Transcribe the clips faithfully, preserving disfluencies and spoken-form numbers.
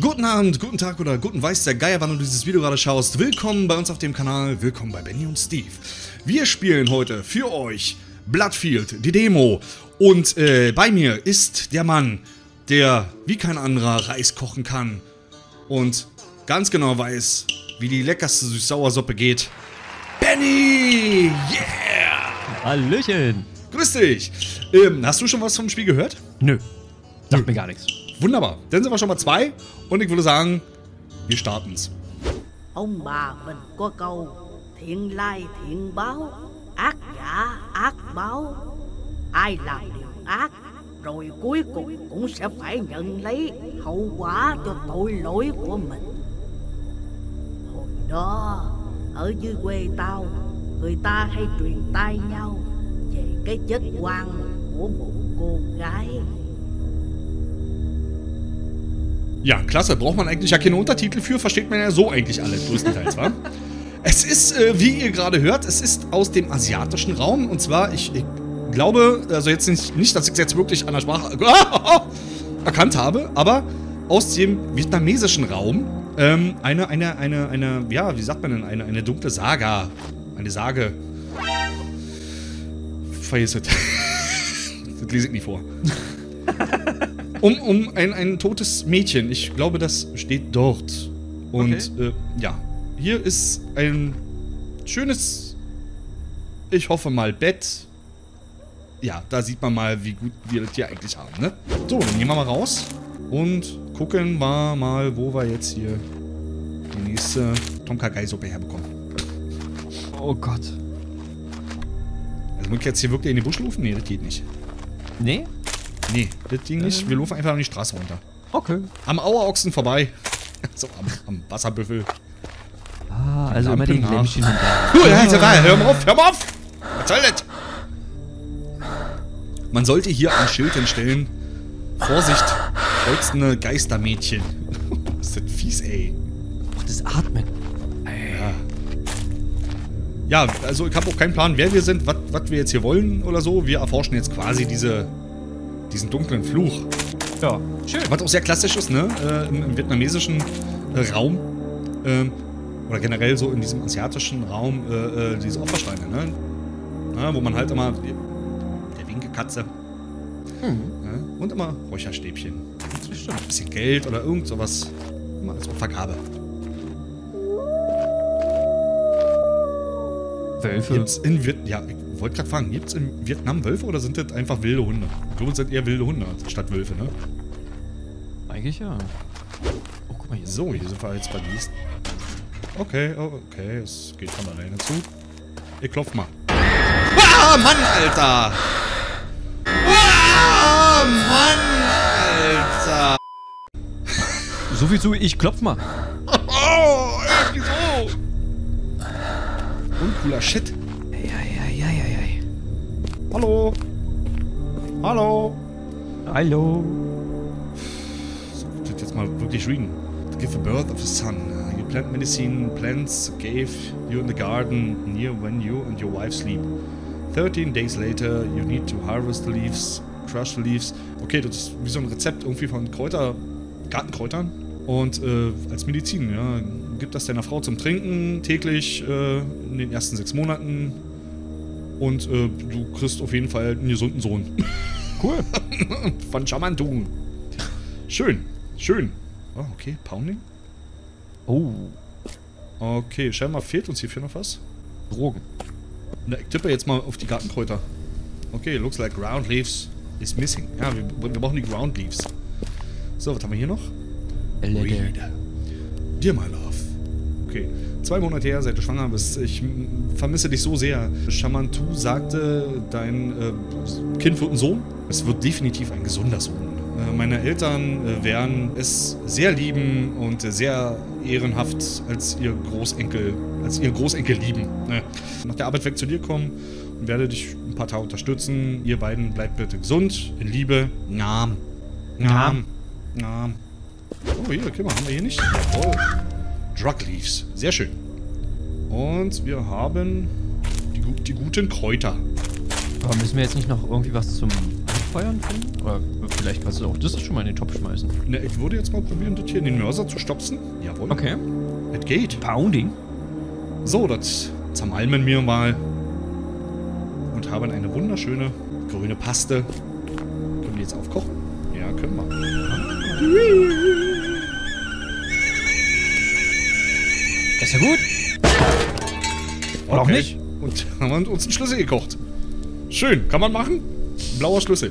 Guten Abend, guten Tag oder guten Weiß der Geier, wann du dieses Video gerade schaust. Willkommen bei uns auf dem Kanal, willkommen bei Benny und Steve. Wir spielen heute für euch Bloodfield, die Demo. Und äh, bei mir ist der Mann, der wie kein anderer Reis kochen kann. Und ganz genau weiß, wie die leckerste Süß-Sauersuppe geht. Benny! Yeah! Hallöchen! Grüß dich! Ähm, hast du schon was vom Spiel gehört? Nö, sagt mir gar nichts. Wunderbar, dann sind wir schon mal zwei und ich würde sagen, wir starten's. Ja, klasse. Braucht man eigentlich ja keine Untertitel für. Versteht man ja so eigentlich alle größtenteils, wa? Es ist, äh, wie ihr gerade hört, es ist aus dem asiatischen Raum. Und zwar, ich, ich glaube, also jetzt nicht, nicht dass ich es jetzt wirklich an der Sprache erkannt habe, aber aus dem vietnamesischen Raum ähm, eine, eine, eine, eine, ja, wie sagt man denn, eine, eine dunkle Saga. Eine Sage. Vergiss es. Das lese ich nie vor. Um, um ein, ein totes Mädchen. Ich glaube, das steht dort. Und okay. äh, ja, hier ist ein schönes, ich hoffe mal, Bett. Ja, da sieht man mal, wie gut wir das hier eigentlich haben, ne? So, dann gehen wir mal raus und gucken wir mal, wo wir jetzt hier die nächste Tom-Kar-Gai-Suppe herbekommen. Oh Gott. Also muss ich jetzt hier wirklich in den Busch laufen? Nee, das geht nicht. Nee? Nee, das Ding nicht. Ähm. Wir laufen einfach an die Straße runter. Okay. Am Auerochsen vorbei. So, am, am Wasserbüffel. Ah, also immer den Lämpchen da. Oh, ja, jetzt, ah. Hör mal auf, hör mal auf! Was soll das? Man sollte hier ein Schild hinstellen. Vorsicht, kreuzende Geistermädchen. Ist das fies, ey. Ach, das Atmen. Ja. Ja, also ich habe auch keinen Plan, wer wir sind, was wir jetzt hier wollen oder so. Wir erforschen jetzt quasi diese... diesen dunklen Fluch. Ja, schön. Was auch sehr klassisch ist, ne? Äh, im, im vietnamesischen äh, Raum. Ähm, oder generell so in diesem asiatischen Raum äh, äh, diese Opfersteine, ne? Ja, wo man halt immer... Die, der winke Katze. Hm. Ja, und immer Räucherstäbchen. Ein bisschen Geld oder irgend sowas. Immer als Opfergabe. Wölfe. Gibt's in Vietnam... Ja, ich wollte gerade fragen, gibt es in Vietnam Wölfe oder sind das einfach wilde Hunde? Ich glaube, es sind eher wilde Hunde statt Wölfe, ne? Eigentlich ja. Oh, guck mal hier. So, hier sind wir jetzt bei diesen. Okay, okay, es geht von alleine zu. Ich klopf mal. Ah, Mann, Alter! Ah, Mann, Alter! So viel zu, ich klopf mal. Oh, ey, wieso? Uncooler Shit. Eieieiei. Hallo. Hallo. Hallo. So, ich würde jetzt mal wirklich reden. To give birth of the sun. You plant medicine, plants gave you in the garden near when you and your wife sleep. thirteen days later you need to harvest the leaves, crush the leaves. Okay, das ist wie so ein Rezept irgendwie von Kräuter, Gartenkräutern. Und äh, als Medizin, ja, gibt das deiner Frau zum Trinken täglich äh, in den ersten sechs Monaten und äh, du kriegst auf jeden Fall einen gesunden Sohn. Cool. Von Shamuntu. Schön, schön. Oh, okay, Pounding. Oh. Okay, scheinbar fehlt uns hierfür noch was. Drogen. Na, ich tippe jetzt mal auf die Gartenkräuter. Okay, looks like ground leaves is missing. Ja, wir, wir brauchen die ground leaves. So, was haben wir hier noch? Read. Dear my love. Okay. Zwei Monate her, seit du schwanger bist. Ich vermisse dich so sehr. Shamuntu sagte, dein äh, Kind wird ein Sohn. Es wird definitiv ein gesunder Sohn. Äh, meine Eltern äh, werden es sehr lieben und äh, sehr ehrenhaft als ihr Großenkel, als ihren Großenkel lieben. Äh. Nach der Arbeit weg zu dir kommen und werde dich ein paar Tage unterstützen. Ihr beiden bleibt bitte gesund, in Liebe. Nam. Nam. Nam. Oh, hier, guck mal, haben wir hier nicht? Jawohl. Drug Leaves. Sehr schön. Und wir haben die, die guten Kräuter. Aber müssen wir jetzt nicht noch irgendwie was zum anfeuern können? Oder vielleicht kannst du auch das schon mal in den Topf schmeißen. Ne, ich würde jetzt mal probieren, das hier in den Mörser zu stopfen. Jawohl. Okay. Es geht. Pounding. So, das zermalmen wir mal. Und haben eine wunderschöne grüne Paste. Können wir jetzt aufkochen? Ja, können wir. Das ist ja gut. Oder okay. Auch nicht. Und haben wir uns einen Schlüssel gekocht. Schön, kann man machen. Blauer Schlüssel.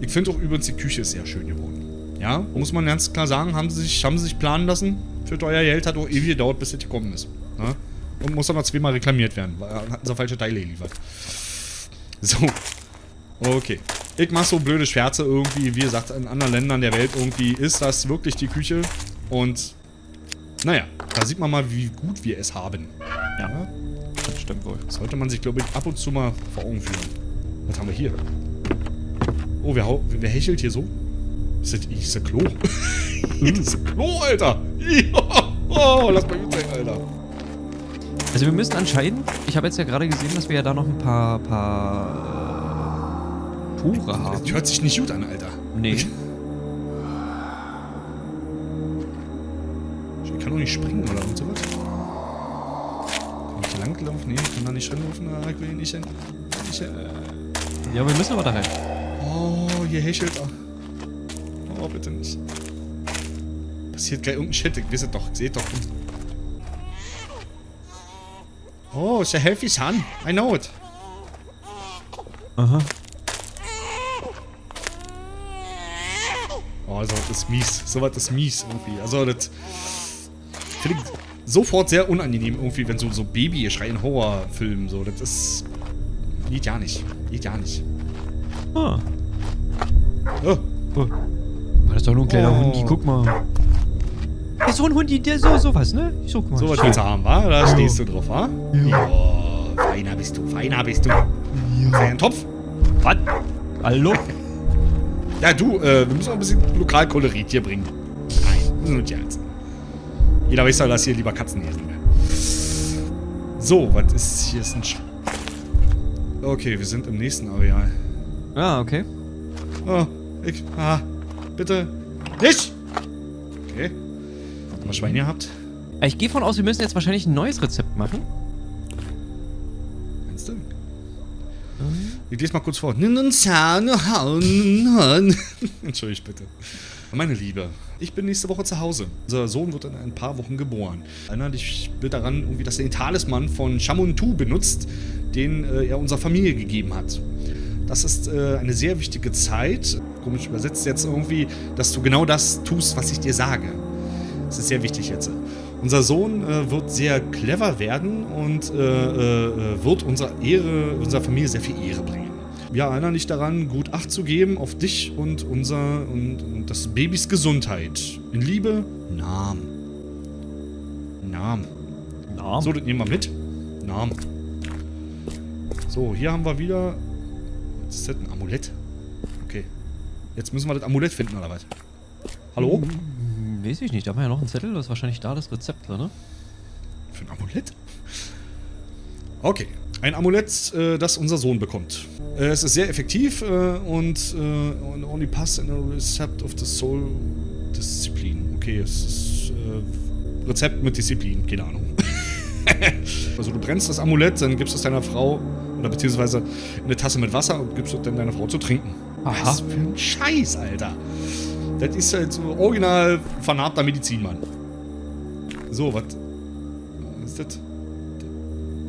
Ich finde auch übrigens, die Küche ist sehr schön geworden. Ja, muss man ganz klar sagen, haben sie sich, haben sie sich planen lassen. Für teuer Geld hat auch ewig gedauert, bis das gekommen ist. Ja? Und muss dann noch zweimal reklamiert werden, weil hatten sie falsche Teile geliefert. So. Okay. Ich mache so blöde Scherze irgendwie, wie gesagt, in anderen Ländern der Welt irgendwie ist das wirklich die Küche. Und naja, da sieht man mal, wie gut wir es haben. Ja. Das stimmt wohl. Sollte man sich, glaube ich, ab und zu mal vor Augen führen. Was haben wir hier? Oh, wer, wer hechelt hier so? Ist das, ist das Klo? Das ist das Klo, Alter! Oh, lass mal gut sein, Alter. Also wir müssen anscheinend... Ich habe jetzt ja gerade gesehen, dass wir ja da noch ein paar... paar... Äh, Pure haben. Das hört sich nicht gut an, Alter. Nee. Ich kann doch nicht springen, oder? Und sowas. Langlaufen? Nee, ich kann da nicht reinlaufen. Ah, ich will nicht hin. Ich, äh ja, wir müssen aber da rein. Oh, hier hechelt er. Oh, bitte nicht. Passiert gleich irgendein Shit. Ich weiß es doch. Seht doch. Oh, it's a healthy sun. I know it. Aha. Oh, sowas ist mies. Sowas ist mies irgendwie. Also, das... Klingt sofort sehr unangenehm irgendwie, wenn so, so Baby schreien Horrorfilm, so, das ist... Geht ja nicht. Geht ja nicht. Ah. Oh. Oh. Das ist doch nur ein kleiner oh. Hundi, guck mal. Das ist so ein Hundi, der so, sowas, ne? Ich guck mal. So was willst du haben, wa? Da oh. stehst du drauf, wa? Ja. Oh, feiner bist du, feiner bist du. Ja. Ein Topf? Was? Hallo? Ja, du, äh, wir müssen auch ein bisschen Lokalkolorit hier bringen. Nein, das ist nicht. Jeder weiß ja, dass hier lieber Katzen essen werden. So, was ist hier? Ist ein Sch okay, wir sind im nächsten Areal. Ah, okay. Oh, ich. Ah, bitte. Nicht! Okay. Haben wir Schwein gehabt? Ich gehe von aus, wir müssen jetzt wahrscheinlich ein neues Rezept machen. Meinst du? Ich lese mal kurz vor. Entschuldigt bitte. Meine Liebe, ich bin nächste Woche zu Hause. Unser Sohn wird in ein paar Wochen geboren. Erinnere dich bitte daran, irgendwie, dass er den Talisman von Shamuntu benutzt, den äh, er unserer Familie gegeben hat. Das ist äh, eine sehr wichtige Zeit. Komisch übersetzt jetzt irgendwie, dass du genau das tust, was ich dir sage. Das ist sehr wichtig jetzt. Unser Sohn äh, wird sehr clever werden und äh, äh, wird unserer Ehre, unserer Familie sehr viel Ehre bringen. Ja, erinnere dich daran, gut Acht zu geben auf dich und unser und, und das Babys Gesundheit. In Liebe, Nam. Nam. Nam. So, das nehmen wir mit. Nam. So, hier haben wir wieder... Was ist das? Ein Amulett? Okay. Jetzt müssen wir das Amulett finden, oder was? Hallo? Hm, weiß ich nicht. Da haben wir ja noch einen Zettel. Da ist wahrscheinlich da das Rezept, oder? Für ein Amulett? Okay. Ein Amulett, äh, das unser Sohn bekommt. Äh, es ist sehr effektiv äh, und äh, only pass in a recept of the soul Disziplin. Okay, es ist äh, Rezept mit Disziplin, keine Ahnung. Also du brennst das Amulett, dann gibst es deiner Frau oder beziehungsweise eine Tasse mit Wasser und gibst es dann deiner Frau zu trinken. Aha. Was für ein Scheiß, Alter. Das ist halt so original vernarbter Medizinmann. So, was ist das?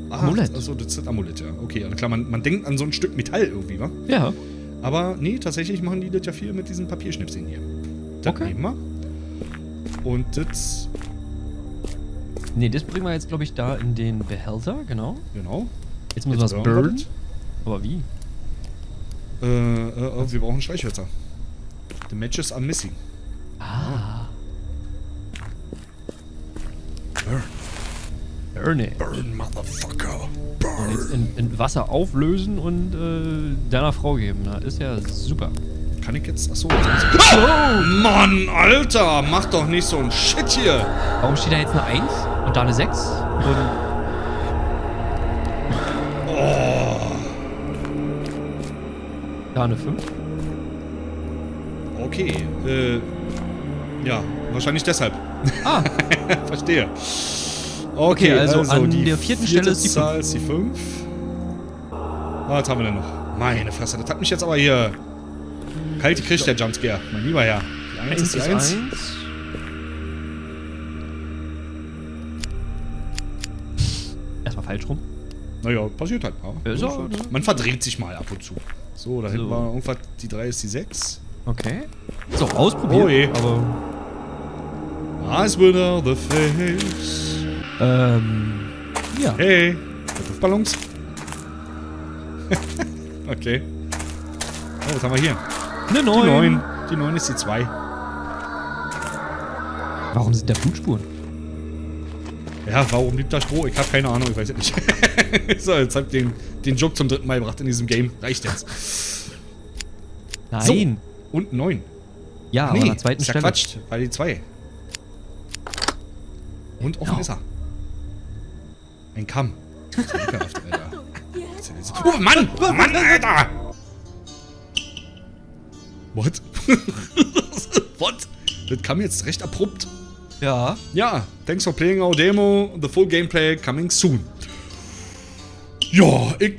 Ah, Amulett. Achso, das ist das Amulett, ja. Okay, also klar, man, man denkt an so ein Stück Metall irgendwie, wa? Ja. Aber nee, tatsächlich machen die das ja viel mit diesen Papierschnipseln hier. Das okay. Nehmen wir. Und das... Nee, das bringen wir jetzt, glaube ich, da in den Behälter, genau. Genau. Jetzt müssen wir was burnen. Aber wie? Äh, äh, oh, wir brauchen Streichhölzer. The matches are missing. Ah. Burn. Burn it. Burn, motherfucker. Burn. Jetzt in, in Wasser auflösen und äh, deiner Frau geben. Na, ist ja super. Kann ich jetzt... Achso. Oh, Mann, Alter. Mach doch nicht so ein Shit hier. Warum steht da jetzt eine eins und da eine sechs? Und... Oh. Da eine fünf? Okay. Äh, ja, wahrscheinlich deshalb. Ah. Verstehe. Okay, okay, also, also an die der vierten vierte Stelle ist die Zahl ist die fünf. Ah, was haben wir denn noch? Meine Fresse, das hat mich jetzt aber hier... Kalt gekriegt, der Jumpscare. Mein lieber Herr. Die eins ist die eins. Erstmal falsch rum. Naja, passiert halt mal. Also, man verdreht sich mal ab und zu. So, da so. Hinten war irgendwas, die drei ist die sechs. Okay. Ist auch ausprobiert, oh je. Aber... Eyes without the face. Ähm... Ja. Hey, Luftballons. Okay. Oh, was haben wir hier? Eine neun. Die neun. Die neun ist die zwei. Warum sind da Blutspuren? Ja, warum liegt da Stroh? Ich habe keine Ahnung, ich weiß es nicht. So, jetzt hab ich den, den Joke zum dritten Mal gebracht in diesem Game. Reicht jetzt. Nein. So. Und neun. Ja, nee, aber an der zweiten ist Stelle. Quatscht, weil die zwei. Und offen ist er. Ein Kamm. Das ist ekelhaft, Alter. Oh Mann! Oh Mann, Alter! What? What? Das kam jetzt recht abrupt. Ja. Ja, thanks for playing our demo. The full gameplay coming soon. Ja, ich...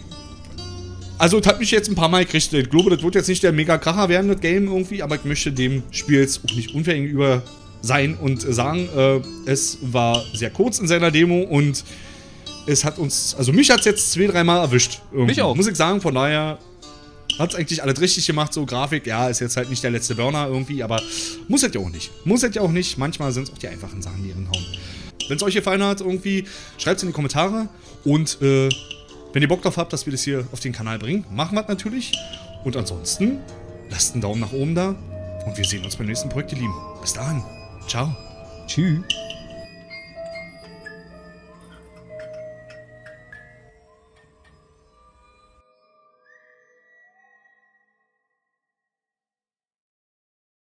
Also, das hat mich jetzt ein paar Mal gekriegt. Ich glaube, das wird jetzt nicht der Mega-Kracher werden, das Game irgendwie. Aber ich möchte dem Spiel jetzt auch nicht unfair gegenüber sein und sagen, äh, es war sehr kurz in seiner Demo und es hat uns... Also, mich hat es jetzt zwei, dreimal erwischt. Irgendwie. Mich auch. Muss ich sagen, von daher... Hat's eigentlich alles richtig gemacht, so Grafik. Ja, ist jetzt halt nicht der letzte Burner irgendwie, aber muss halt ja auch nicht. Muss halt ja auch nicht. Manchmal sind es auch die einfachen Sachen, die reinhauen. Wenn es euch gefallen hat, irgendwie, schreibt es in die Kommentare. Und äh, wenn ihr Bock drauf habt, dass wir das hier auf den Kanal bringen, machen wir es natürlich. Und ansonsten, lasst einen Daumen nach oben da. Und wir sehen uns beim nächsten Projekt, ihr Lieben. Bis dahin. Ciao. Tschüss.